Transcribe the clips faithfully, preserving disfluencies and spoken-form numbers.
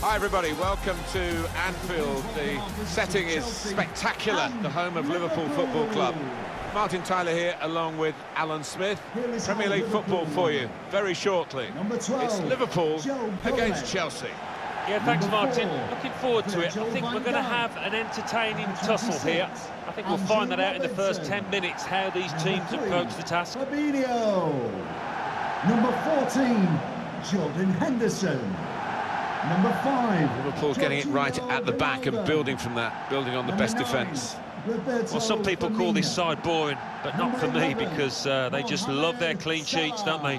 Hi everybody, welcome to Anfield. The setting is spectacular, the home of Liverpool Football Club. Martin Tyler here along with Alan Smith. Premier League football for you very shortly. It's Liverpool against Chelsea. Yeah, thanks Martin. Looking forward to it. I think we're going to have an entertaining tussle here. I think we'll find that out in the first ten minutes, how these teams approach the task. Number fourteen, Jordan Henderson. Number five. Liverpool's getting it right at the back and building from that, building on the best defence. Well, some people call this side boring, but not for me, because uh, they just love their clean sheets, don't they?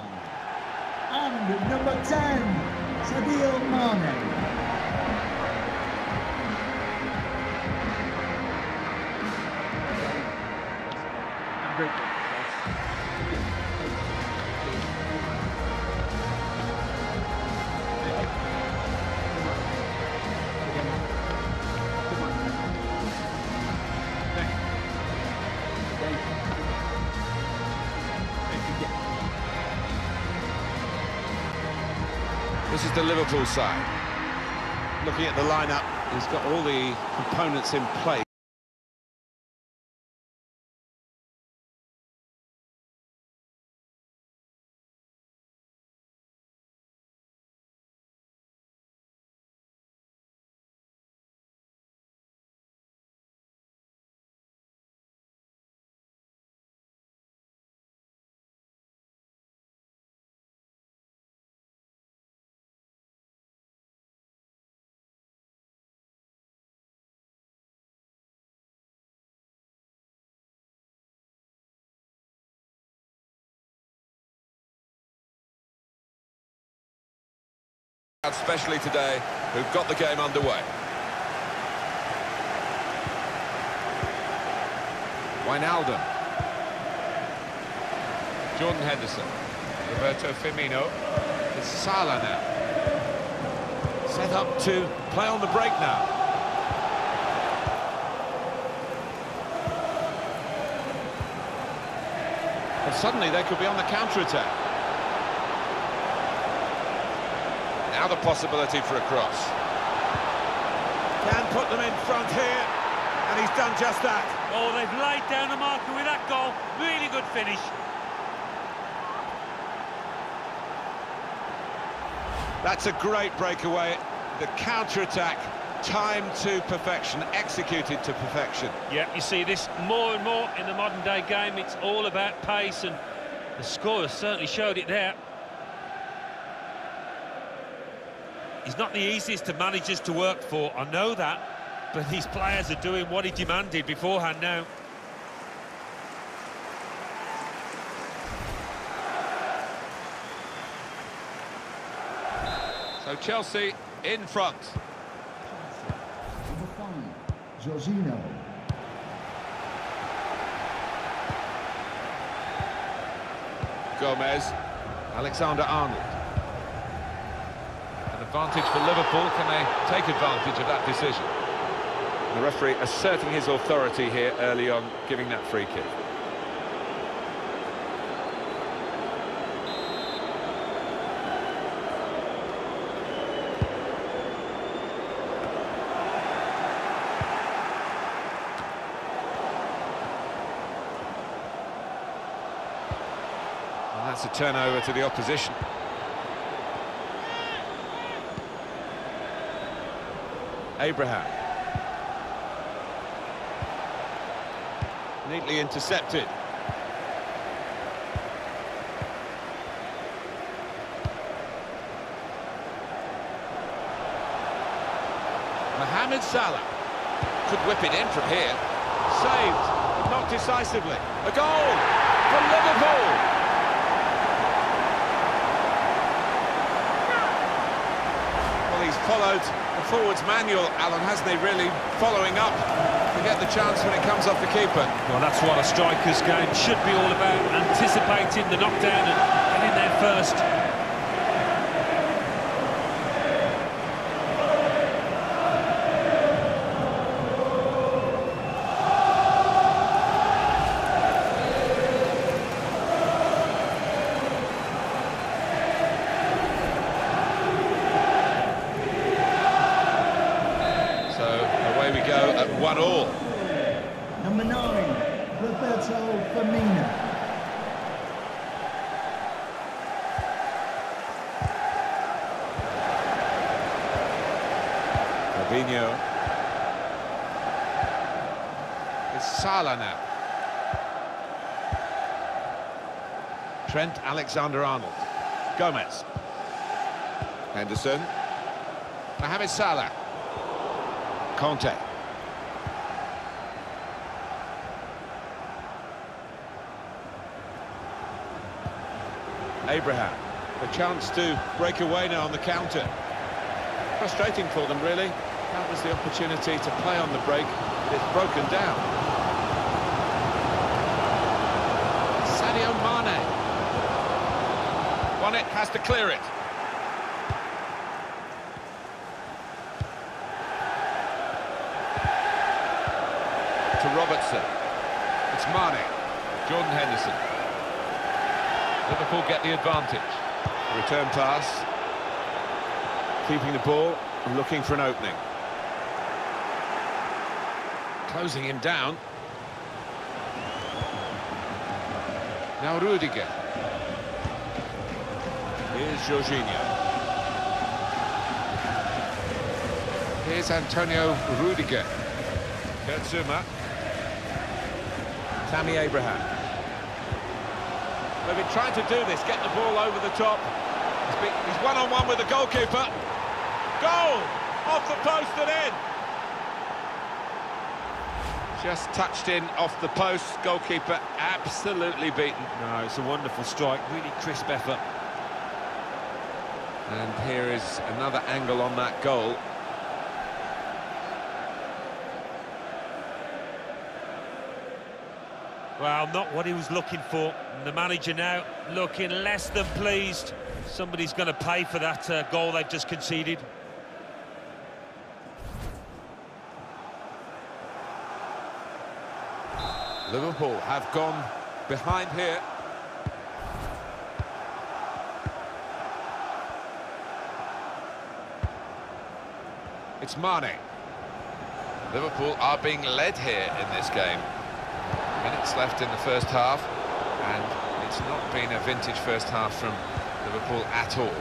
And number ten, Sadio Mane. This is the Liverpool side. Looking at the lineup, he's got all the components in place. Especially today, who've got the game underway. Wijnaldum. Jordan Henderson. Roberto Firmino. It's Salah now. Set up to play on the break now. And suddenly they could be on the counter-attack. Now the possibility for a cross. Can put them in front here, and he's done just that. Oh, they've laid down the marker with that goal. Really good finish. That's a great breakaway. The counter-attack, timed to perfection, executed to perfection. Yeah, you see this more and more in the modern-day game. It's all about pace, and the scorer certainly showed it there. He's not the easiest of managers to work for, I know that, but these players are doing what he demanded beforehand now. So Chelsea in front. Number five, Jorginho. Gomez, Alexander-Arnold. Advantage for Liverpool. Can they take advantage of that decision? The referee asserting his authority here early on, giving that free kick. And that's a turnover to the opposition. Abraham. Neatly intercepted. Mohamed Salah could whip it in from here. Saved, but not decisively. A goal for Liverpool! Followed the forwards manual, Alan, hasn't he, really following up to get the chance when it comes off the keeper. Well, that's what a striker's game should be all about, anticipating the knockdown and getting there first. Jorginho. It's Salah now. Trent Alexander-Arnold. Gomez. Henderson. Mohamed Salah. Conte. Abraham. A chance to break away now on the counter. Frustrating for them, really. That was the opportunity to play on the break. It's broken down. Sadio Mane. Won it, has to clear it. To Robertson. It's Mane. Jordan Henderson. Liverpool get the advantage. Return pass, keeping the ball and looking for an opening. Closing him down. Now Rüdiger. Here's Jorginho. Here's Antonio Rüdiger. Kurt Zouma. Tammy Abraham. They've been trying to do this, get the ball over the top. He's one-on-one with the goalkeeper. Goal! Off the post and in. Just touched in off the post. Goalkeeper absolutely beaten. No, it's a wonderful strike. Really crisp effort. And here is another angle on that goal. Well, not what he was looking for. And the manager now looking less than pleased. Somebody's going to pay for that uh, goal they've just conceded. Liverpool have gone behind here. It's Mane. Liverpool are being led here in this game. Minutes left in the first half, and it's not been a vintage first half from Liverpool at all.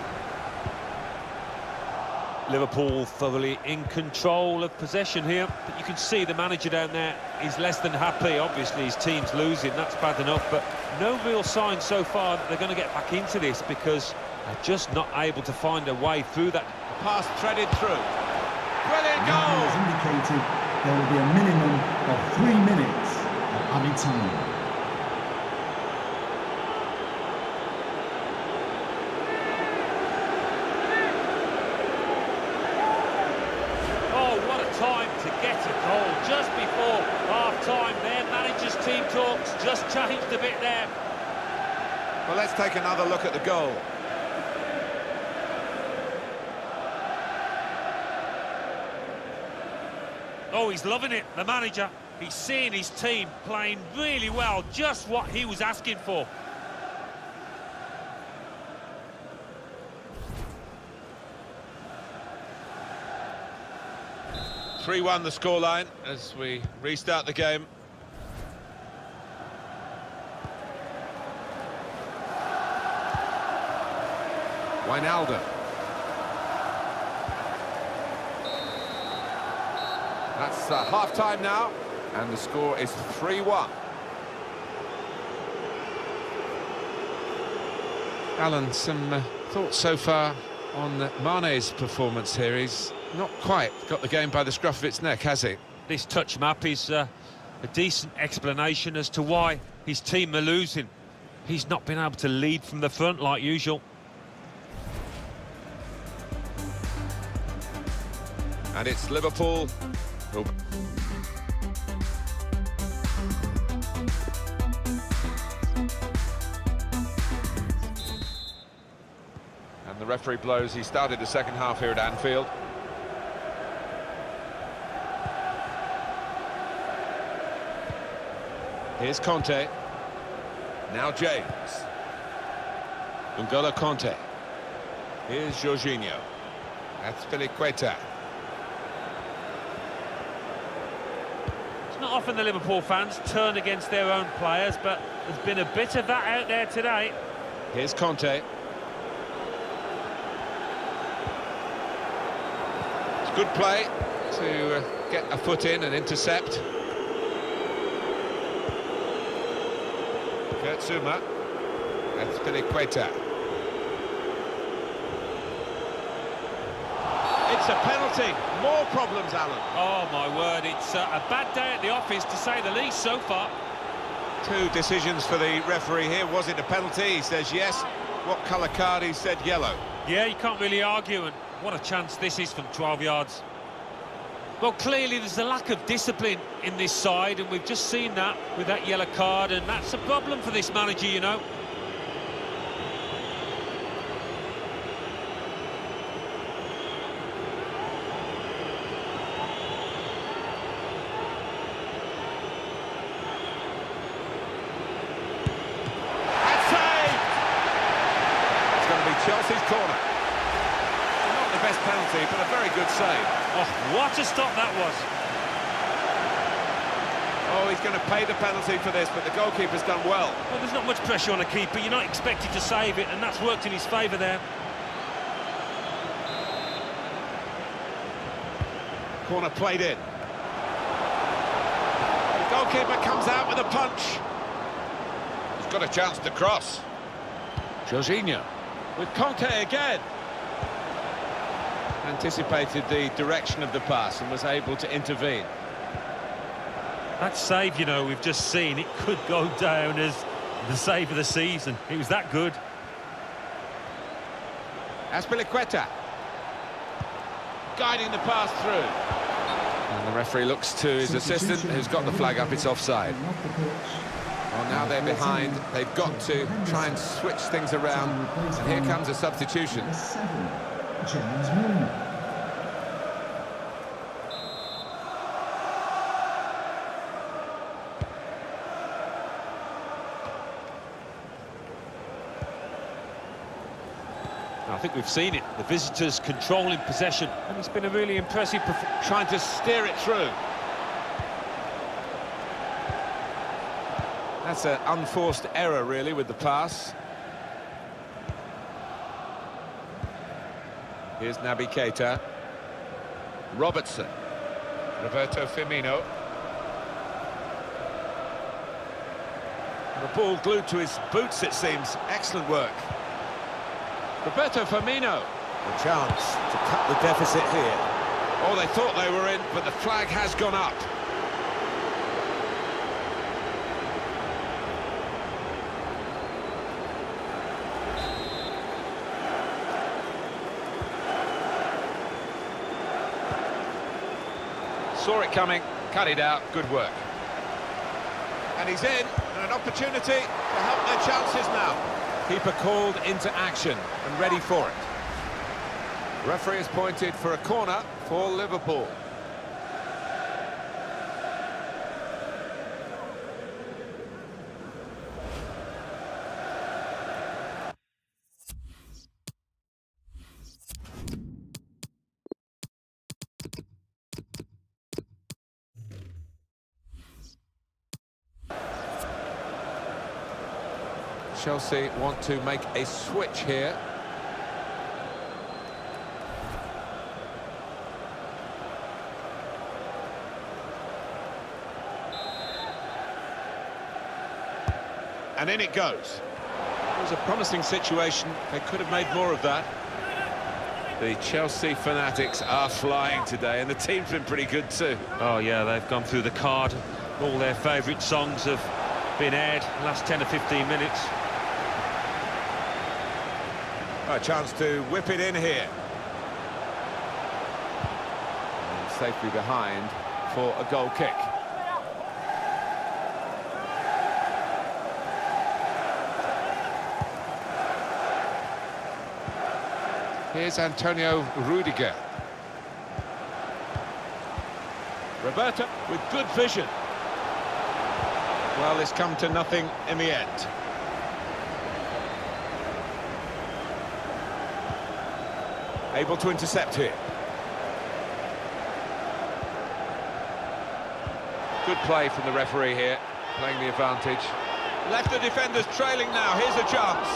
Liverpool thoroughly in control of possession here, but you can see the manager down there is less than happy. Obviously his team's losing, that's bad enough, but no real sign so far that they're going to get back into this, because they're just not able to find a way through that. The pass threaded through. Brilliant goal! As indicated, there will be a minimum of three minutes. Oh, what a time to get a goal. Just before half-time, their manager's team talks just changed a bit there. Well, let's take another look at the goal. Oh, he's loving it, the manager. He's seeing his team playing really well, just what he was asking for. three one the scoreline as we restart the game. Wijnaldum. That's uh, half-time now. And the score is three one. Alan, some uh, thoughts so far on Mane's performance here. He's not quite got the game by the scruff of its neck, has he? This touch map is uh, a decent explanation as to why his team are losing. He's not been able to lead from the front like usual. And it's Liverpool. Oh. The referee blows. He started the second half here at Anfield. Here's Conte. Now James. N'Golo Conte. Here's Jorginho. Azpilicueta. It's not often the Liverpool fans turn against their own players, but there's been a bit of that out there today. Here's Conte. Good play, it's to uh, get a foot in and intercept. Kurt Zouma. That's Filipe Queta. It's a penalty. More problems, Alan. Oh, my word. It's uh, a bad day at the office, to say the least, so far. Two decisions for the referee here. Was it a penalty? He says yes. What colour card? He said yellow. Yeah, you can't really argue, and what a chance this is from twelve yards. Well, clearly there's a lack of discipline in this side, and we've just seen that with that yellow card, and that's a problem for this manager, you know. Chelsea's corner. Not the best penalty, but a very good save. Oh, what a stop that was. Oh, he's going to pay the penalty for this, but the goalkeeper's done well. Well, there's not much pressure on a keeper. You're not expected to save it, and that's worked in his favour there. Corner played in. The goalkeeper comes out with a punch. He's got a chance to cross. Jorginho. With Conte again. Anticipated the direction of the pass and was able to intervene. That save, you know, we've just seen, it could go down as the save of the season. It was that good. Azpilicueta. Guiding the pass through. And the referee looks to his assistant, who's got the flag up. It's offside. Well, now they're behind, they've got to try and switch things around, and here comes a substitution. James Milner. I think we've seen it, the visitors controlling possession, and it's been a really impressive performance, trying to steer it through. That's an unforced error, really, with the pass. Here's Naby Keita. Robertson. Roberto Firmino. The ball glued to his boots, it seems. Excellent work. Roberto Firmino. A chance to cut the deficit here. Oh, they thought they were in, but the flag has gone up. Saw it coming, cut it out, good work. And he's in, and an opportunity to help their chances now. Keeper called into action and ready for it. Referee is pointed for a corner for Liverpool. Chelsea want to make a switch here. And in it goes. It was a promising situation. They could have made more of that. The Chelsea fanatics are flying today, and the team's been pretty good too. Oh, yeah, they've gone through the card. All their favourite songs have been aired last ten or fifteen minutes. A chance to whip it in here. And safely behind for a goal kick. Here's Antonio Rüdiger. Roberto with good vision. Well, it's come to nothing in the end. Able to intercept here. Good play from the referee here, playing the advantage. Left the defenders trailing now, here's a chance.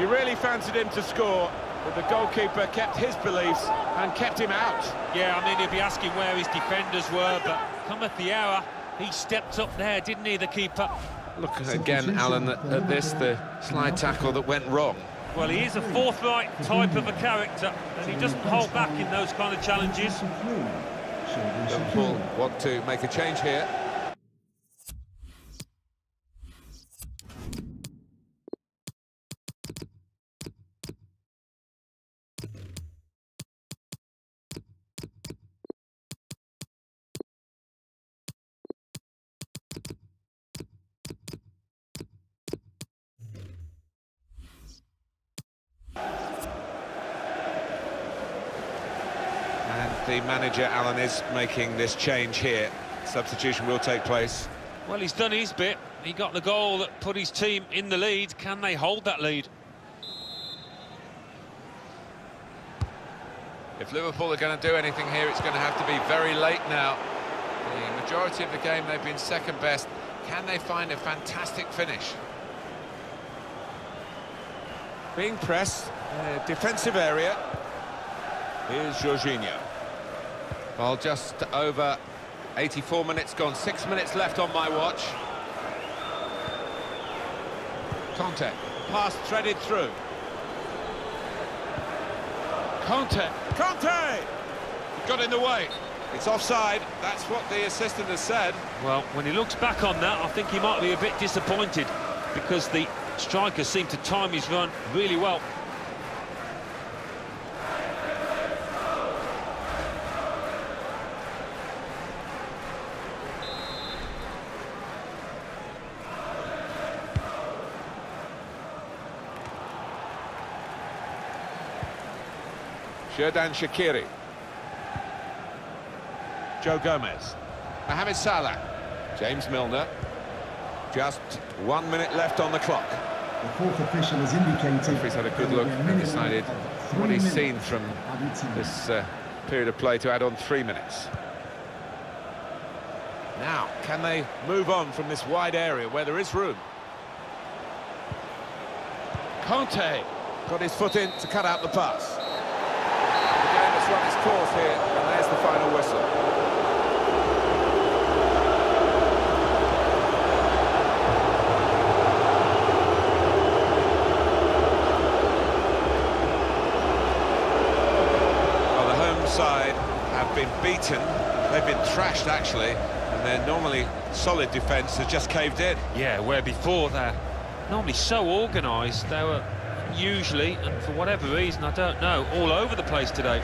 You really fancied him to score, But the goalkeeper kept his beliefs and kept him out. Yeah, I mean, he'd be asking where his defenders were, but cometh the hour, he stepped up there, didn't he, the keeper? Look again, Alan, at, at this, the slide tackle that went wrong. Well, he is a forthright type of a character, and he doesn't hold back in those kind of challenges. Liverpool want to make a change here. The manager, Alan, is making this change here. Substitution will take place. Well, he's done his bit. He got the goal that put his team in the lead. Can they hold that lead? If Liverpool are going to do anything here, it's going to have to be very late now. The majority of the game, they've been second best. Can they find a fantastic finish? Being pressed, uh, defensive area. Here's Jorginho. Well, just over eighty-four minutes gone, six minutes left on my watch. Conte, pass threaded through. Conte, Conte! He got in the way. It's offside, that's what the assistant has said. Well, when he looks back on that, I think he might be a bit disappointed because the striker seemed to time his run really well. Xherdan Shaqiri. Joe Gomez. Mohamed Salah. James Milner. Just one minute left on the clock. The fourth official has indicated... He's had a good look and decided what he's seen from this uh, period of play to add on three minutes. Now, can they move on from this wide area where there is room? Conte got his foot in to cut out the pass. Run its course here, and there's the final whistle. Well, the home side have been beaten, they've been thrashed actually, and their normally solid defence has just caved in. Yeah, where before they're normally so organised, they were usually, and for whatever reason, I don't know, all over the place today.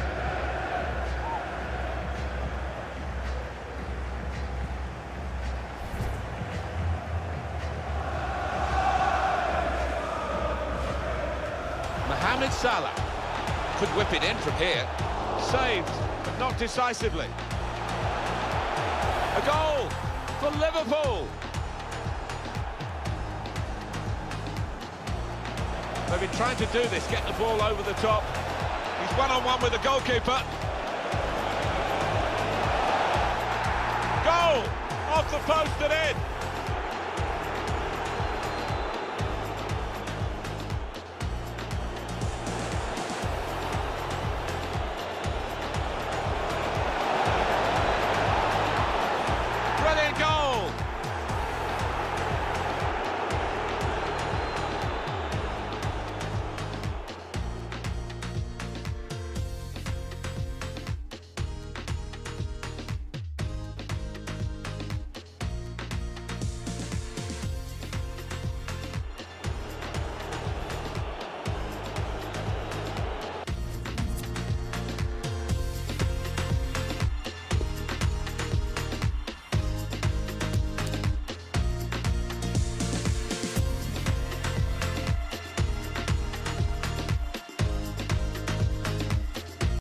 Mohamed Salah could whip it in from here. Saved, but not decisively. A goal for Liverpool. They've been trying to do this, get the ball over the top. He's one-on-one with the goalkeeper. Goal! Off the post and in.